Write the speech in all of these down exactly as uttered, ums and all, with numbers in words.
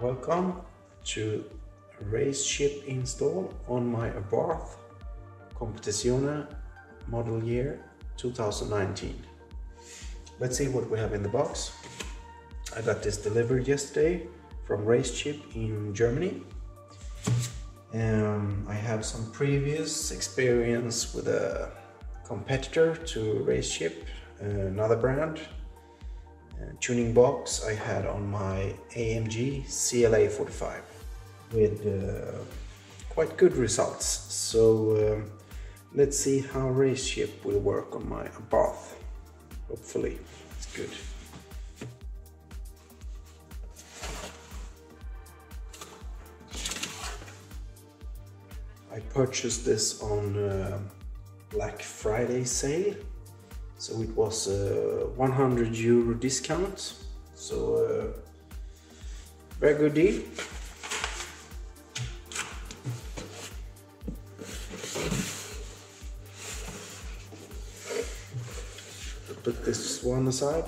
Welcome to RaceChip install on my Abarth Competizione model year two thousand nineteen. Let's see what we have in the box. I got this delivered yesterday from RaceChip in Germany. Um, I have some previous experience with a competitor to RaceChip, another brand. Uh, tuning box I had on my A M G C L A forty-five with uh, quite good results. So uh, let's see how RaceChip will work on my Abarth. Hopefully it's good. I purchased this on uh, Black Friday sale. So it was a one hundred euro discount, so uh, very good deal. Put this one aside.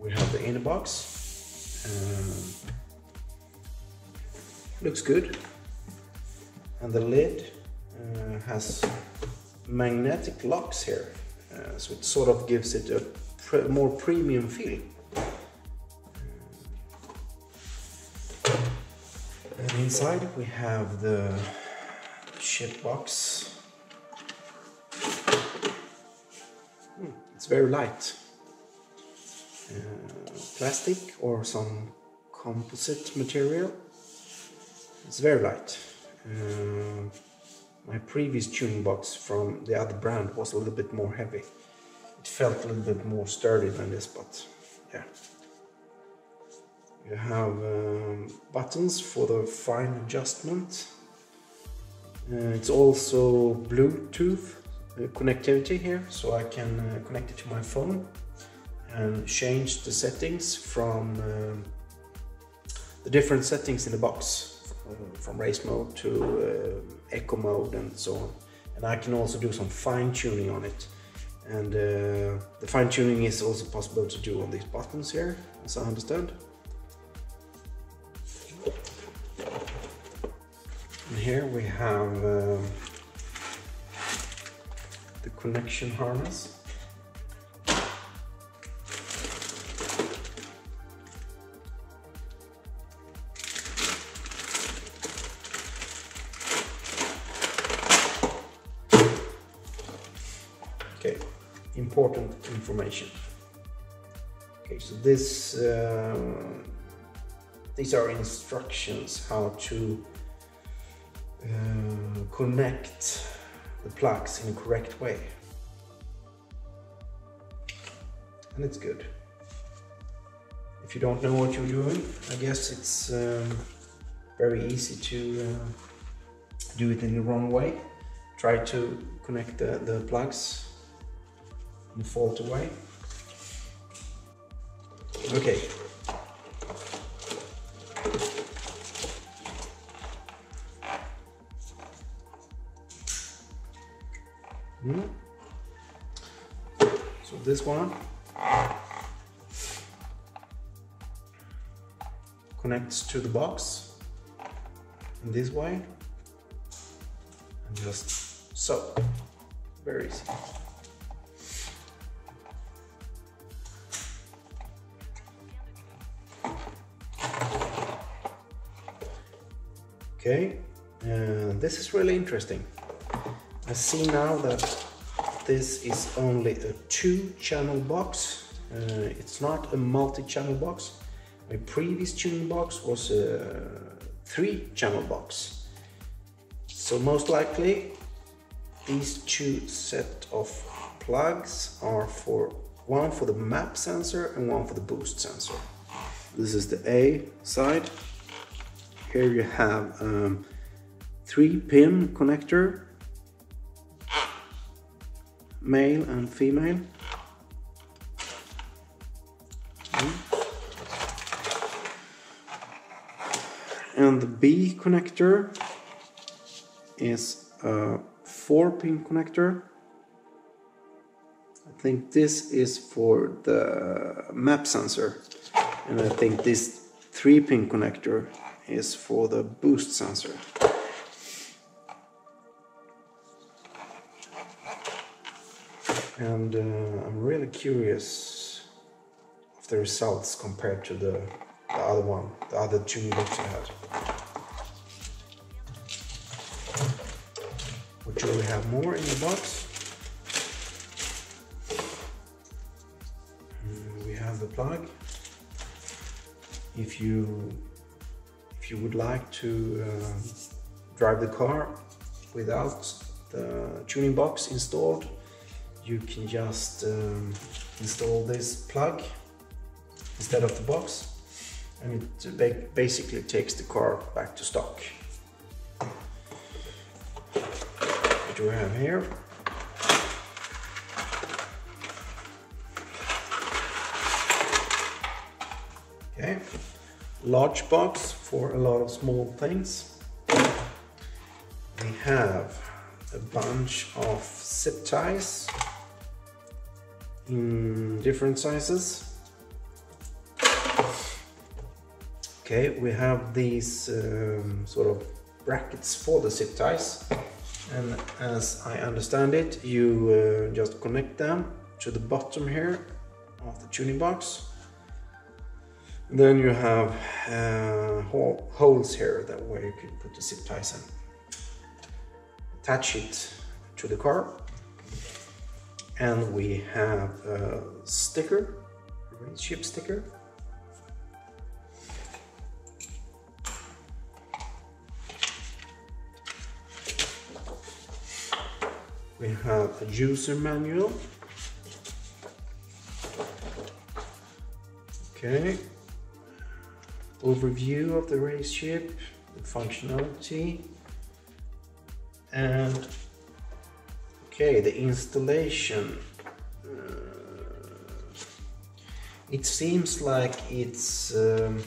We have the inner box. Um, looks good, and the lid Uh, has magnetic locks here, uh, so it sort of gives it a pr more premium feel. And inside we have the chip box. Hmm, it's very light. Uh, plastic or some composite material. It's very light. Uh, My previous tuning box from the other brand was a little bit more heavy. It felt a little bit more sturdy than this, but yeah. You have um, buttons for the fine adjustment. Uh, it's also Bluetooth connectivity here, so I can uh, connect it to my phone and change the settings from um, the different settings in the box. From race mode to uh, eco mode and so on, and I can also do some fine tuning on it, and uh, the fine tuning is also possible to do on these buttons here, as I understand. And here we have uh, the connection harness. Okay, important information. Okay, so this uh, these are instructions how to uh, connect the plugs in a correct way, and it's good. If you don't know what you're doing, I guess it's um, very easy to uh, do it in the wrong way. Try to connect the, the plugs and fold away. Okay. Mm. So this one connects to the box in this way, and just so, very easy. Okay, uh, this is really interesting. I see now that this is only a two-channel box. Uh, it's not a multi-channel box. My previous tuning box was a three-channel box. So most likely these two set of plugs are for one for the map sensor and one for the boost sensor. This is the A side. Here you have um, three pin connector, male and female. And the B connector is a four pin connector. I think this is for the map sensor, and I think this three pin connector is for the boost sensor. And uh, I'm really curious of the results compared to the, the other one, the other tuning box I had. Which we have more in the box. And we have the plug. If you if you would like to uh, drive the car without the tuning box installed, you can just um, install this plug instead of the box, and it basically takes the car back to stock. What do we have here? Okay, large box for a lot of small things. We have a bunch of zip ties in different sizes. Okay, we have these um, sort of brackets for the zip ties, and as I understand it, you uh, just connect them to the bottom here of the tuning box. Then you have uh, hole, holes here, that way you can put the zip ties in. Attach it to the car, and we have a sticker, a RaceChip sticker. We have a user manual. Okay. Overview of the RaceChip, the functionality, and okay, the installation. Uh, it seems like it's um,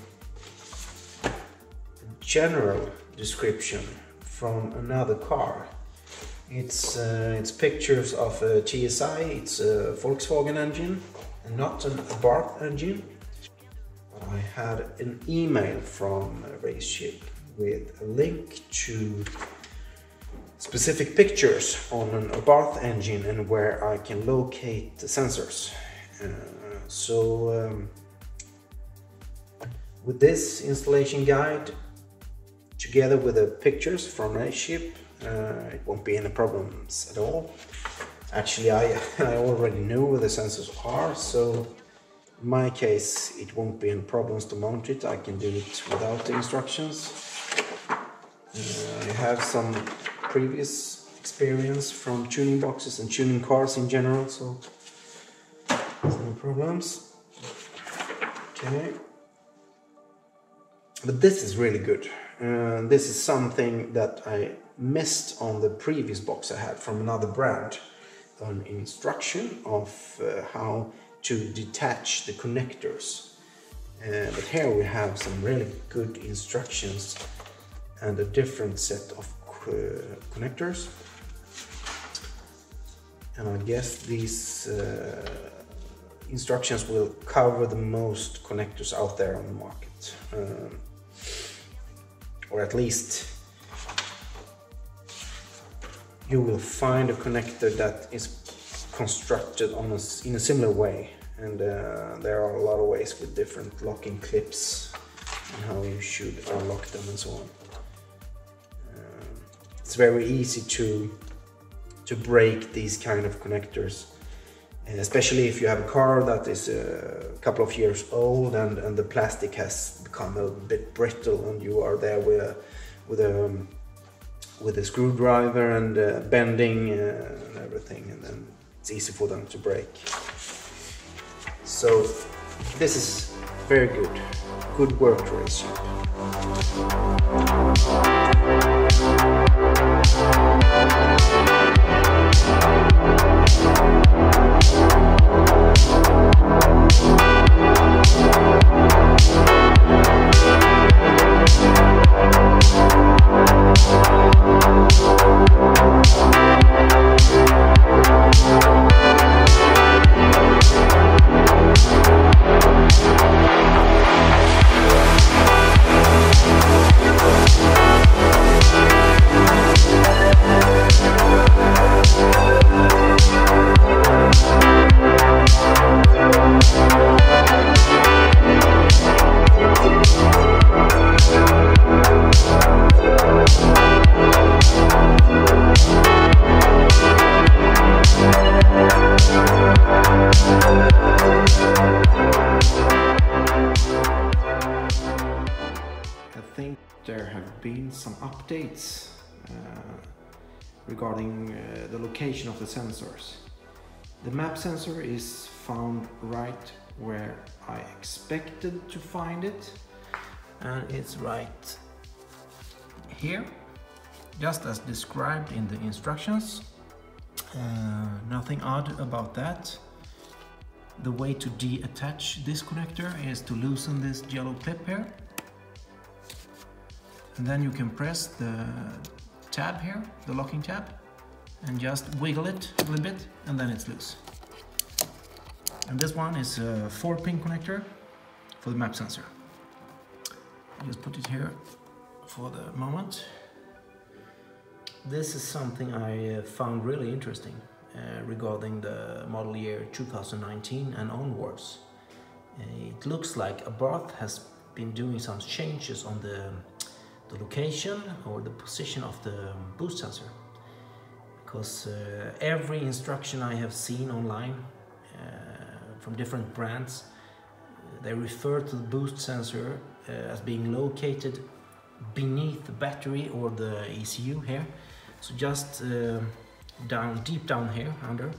a general description from another car. It's uh, it's pictures of a T S I. It's a Volkswagen engine, and not an Abarth engine. I had an email from RaceChip with a link to specific pictures on an Abarth engine and where I can locate the sensors. Uh, so um, with this installation guide, together with the pictures from RaceChip, uh, it won't be any problems at all. Actually, I, I already know where the sensors are, so in my case it won't be any problems to mount it. I can do it without the instructions. Uh, I have some previous experience from tuning boxes and tuning cars in general, so there's no problems. Okay, but this is really good. Uh, this is something that I missed on the previous box I had from another brand, an instruction of uh, how to detach the connectors. Uh, but here we have some really good instructions and a different set of connectors, and I guess these uh, instructions will cover the most connectors out there on the market, um, or at least you will find a connector that is constructed on a, in a similar way, and uh, there are a lot of ways with different locking clips and how you should unlock them and so on. it's very easy to to break these kind of connectors, and especially if you have a car that is a couple of years old and, and the plastic has become a bit brittle, and you are there with a with a um, with a screwdriver and uh, bending uh, and everything, and then it's easy for them to break. So this is very good. Good work, Research. Updates uh, regarding uh, the location of the sensors. The map sensor is found right where I expected to find it, and it's right here, just as described in the instructions. Uh, nothing odd about that. The way to deattach this connector is to loosen this yellow clip here. And then you can press the tab here, the locking tab, and just wiggle it a little bit, and then it's loose. And this one is a four pin connector for the map sensor. Just put it here for the moment. This is something I found really interesting uh, regarding the model year two thousand nineteen and onwards. It looks like Abarth has been doing some changes on the the location or the position of the boost sensor, because uh, every instruction I have seen online uh, from different brands, they refer to the boost sensor uh, as being located beneath the battery or the E C U here, so just uh, down, deep down here under.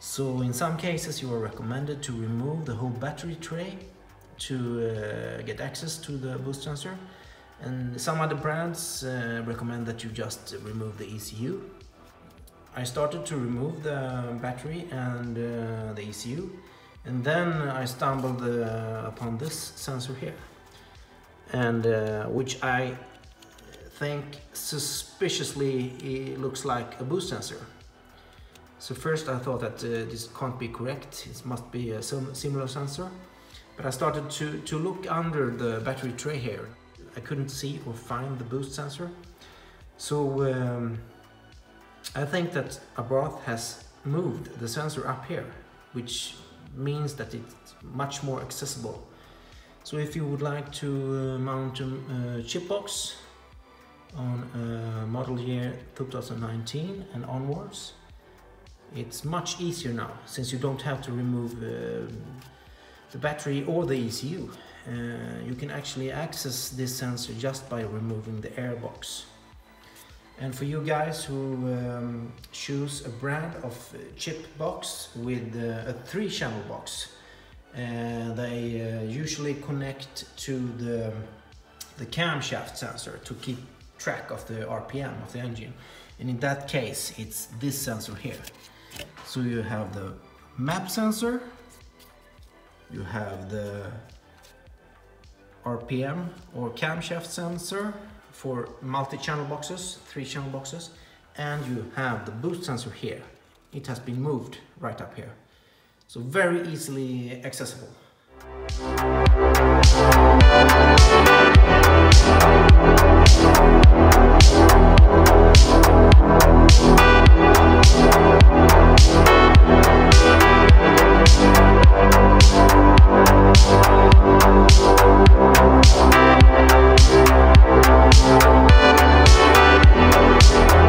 So in some cases you are recommended to remove the whole battery tray to uh, get access to the boost sensor. And some other brands uh, recommend that you just remove the E C U. I started to remove the battery and uh, the E C U, and then I stumbled uh, upon this sensor here, and uh, which I think suspiciously it looks like a boost sensor. So first I thought that uh, this can't be correct, it must be a similar sensor, but I started to, to look under the battery tray here. I couldn't see or find the boost sensor. So um, I think that Abarth has moved the sensor up here, which means that it's much more accessible. So if you would like to uh, mount a uh, chip box on uh, model year two thousand nineteen and onwards, it's much easier now, since you don't have to remove uh, the battery or the E C U. Uh, you can actually access this sensor just by removing the air box. And for you guys who um, choose a brand of chip box with uh, a three channel box, uh, they uh, usually connect to the, the camshaft sensor to keep track of the R P M of the engine. And in that case, it's this sensor here. So you have the map sensor, you have the R P M or camshaft sensor for multi-channel boxes, three channel boxes, and you have the boost sensor here. It has been moved right up here. So very easily accessible. We'll be right back.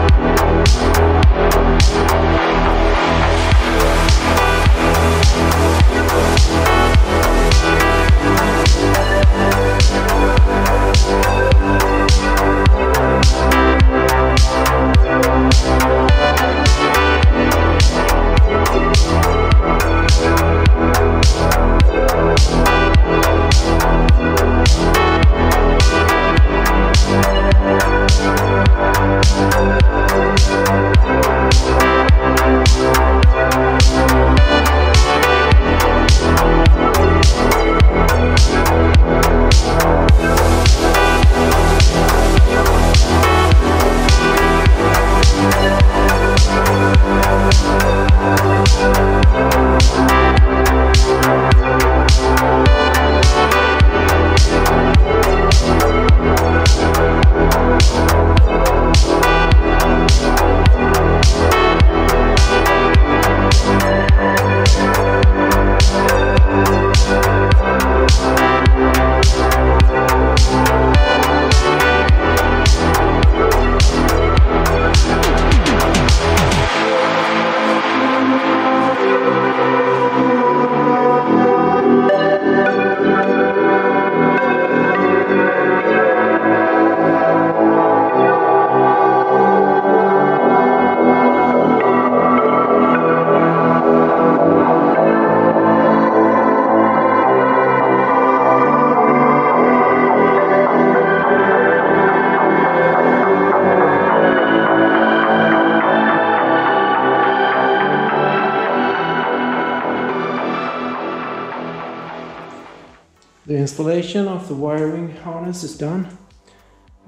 installation of the wiring harness is done.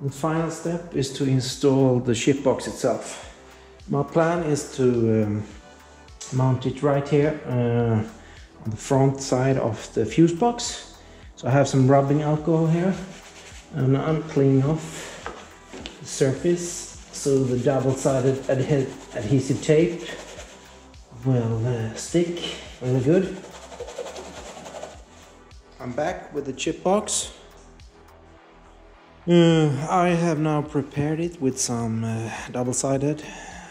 The final step is to install the chip box itself. My plan is to um, mount it right here uh, on the front side of the fuse box. So I have some rubbing alcohol here, and I'm cleaning off the surface so the double-sided adhe adhesive tape will uh, stick really good. I'm back with the chip box. Uh, I have now prepared it with some uh, double-sided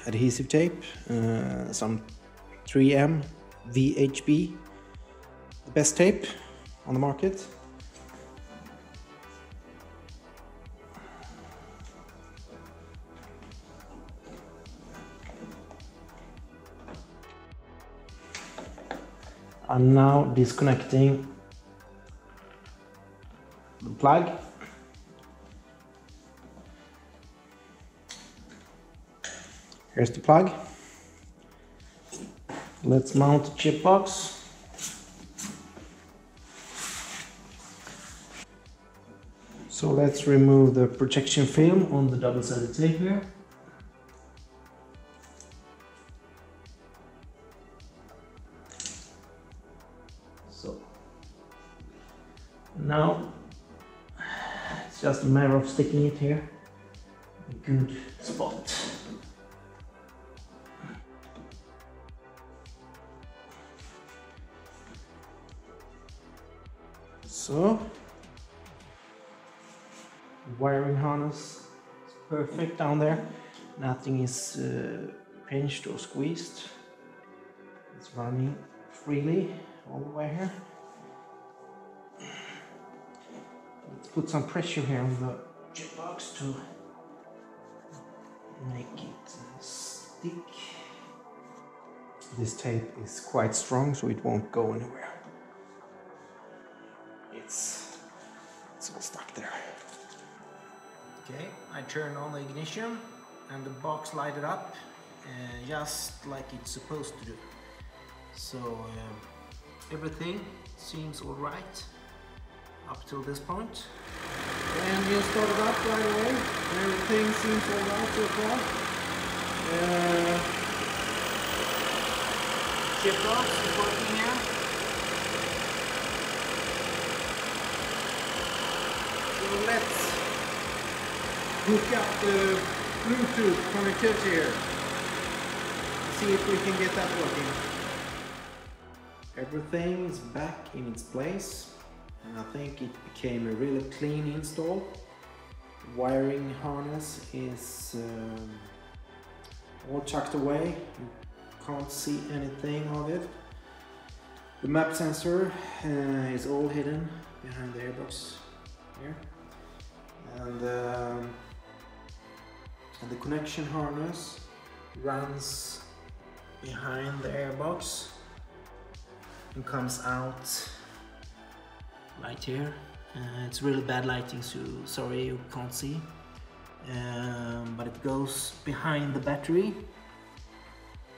adhesive tape, uh, some three M V H B, the best tape on the market. I'm now disconnecting the plug. Here's the plug. Let's mount the chip box. So let's remove the protection film on the double-sided tape here. So now it's just a matter of sticking it here in a good spot. So, the wiring harness is perfect down there. Nothing is uh, pinched or squeezed. It's running freely all the way here. Let's put some pressure here on the chip box to make it stick. This tape is quite strong, so it won't go anywhere. It's, it's all stuck there. Okay, I turn on the ignition and the box lighted up uh, just like it's supposed to do. So um, everything seems all right up till this point. And we started up right away. Everything seems all right so far. Uh, chip box is working here. Let's hook up the Bluetooth connectivity here. See if we can get that working. Everything is back in its place, and I think it became a really clean install. The wiring harness is um, all tucked away. You can't see anything of it. The map sensor uh, is all hidden behind the airbox here. And, um, and the connection harness runs behind the airbox and comes out right here. Uh, it's really bad lighting, so sorry you can't see. Um, but it goes behind the battery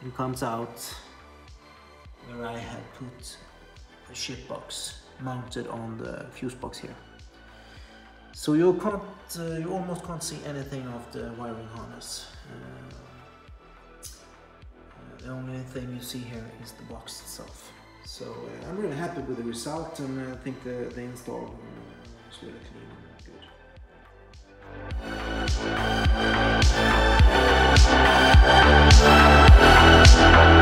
and comes out where I have put a chip box mounted on the fuse box here. So you can't, uh, you almost can't see anything of the wiring harness. Uh, the only thing you see here is the box itself. So uh, I'm really happy with the result, and I think the, the install uh, is really clean and good. Mm-hmm.